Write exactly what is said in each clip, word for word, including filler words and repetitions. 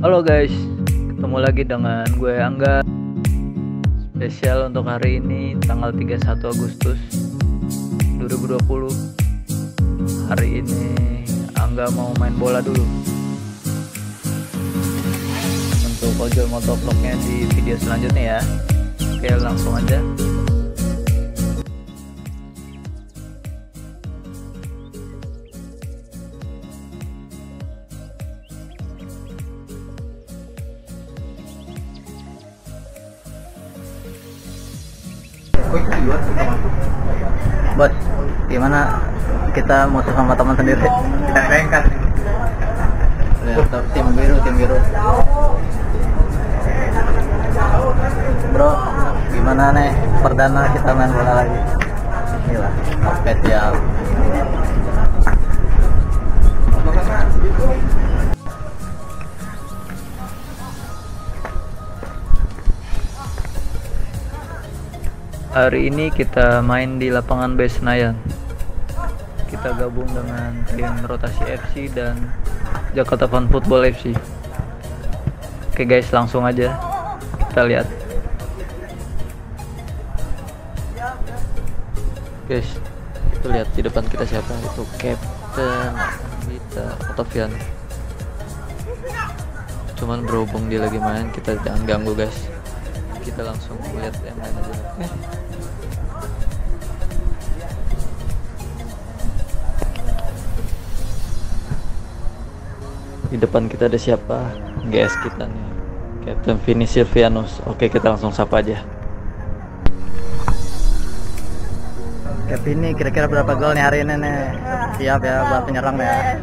Halo guys, ketemu lagi dengan gue Angga. Spesial untuk hari ini tanggal tiga puluh satu Agustus dua ribu dua puluh. Hari ini Angga mau main bola dulu. Untuk ojol motovlognya di video selanjutnya ya. Oke, langsung aja. Buat gimana kita musuh sama teman sendiri? Kita bengkak. Tim biru, tim biru. Bro, gimana nih perdana kita main bola lagi? Gila, spesial. Hari ini kita main di lapangan B S Senayan. Kita gabung dengan tim Rotasi F C dan Jakarta Fan Football F C. Oke guys, langsung aja kita lihat. Guys, itu lihat di depan kita siapa? Itu Captain kita Oktavian. Cuman berhubung dia lagi main, kita jangan ganggu guys. Kita langsung lihat yang lain aja. Di depan kita ada siapa? G S kita nih, Captain Viny Silvianus. Oke, kita langsung sapa aja. Cap ini kira-kira berapa gol nih hari ini nih? Siap ya buat penyerang ya.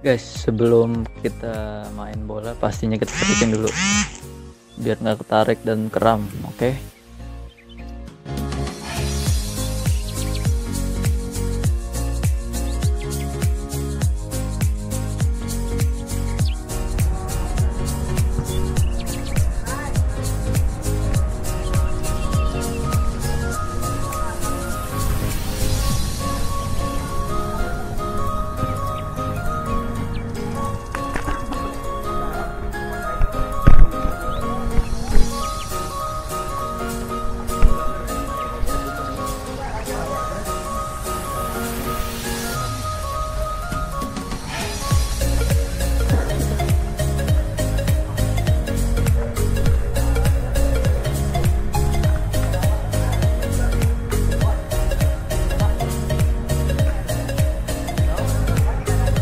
Guys, sebelum kita main bola pastinya kita keringin dulu biar nggak ketarik dan keram, oke? Okay?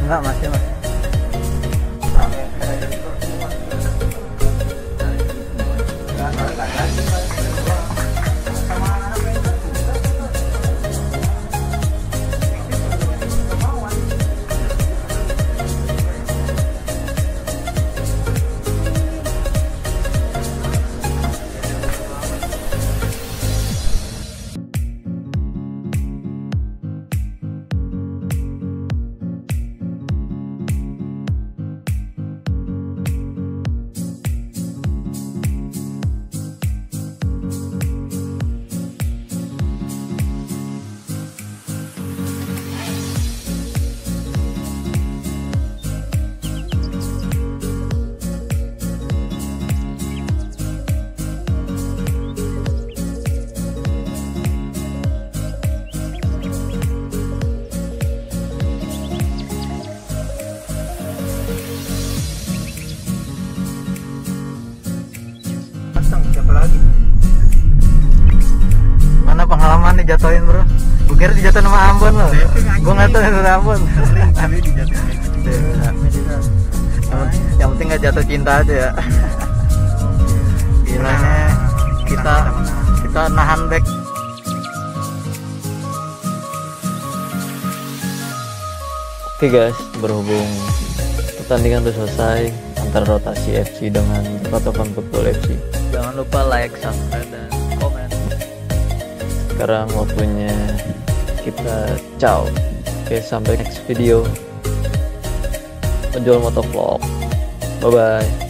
Enggak mas, ya mas. Pengalaman dijatuhin bro, gue kira dijatuhin sama Ambon loh, gue nggak tahu itu Ambon. Yang penting nggak jatuh cinta aja ya. Gilanya kita kita nahan back. Oke guys, berhubung pertandingan udah selesai antara Rotasi F C dengan Rotovan Putra F C. Jangan lupa like, subscribe dan komen. Sekarang waktunya kita ciao. Oke, sampai next video. Ojol motovlog. Bye-bye.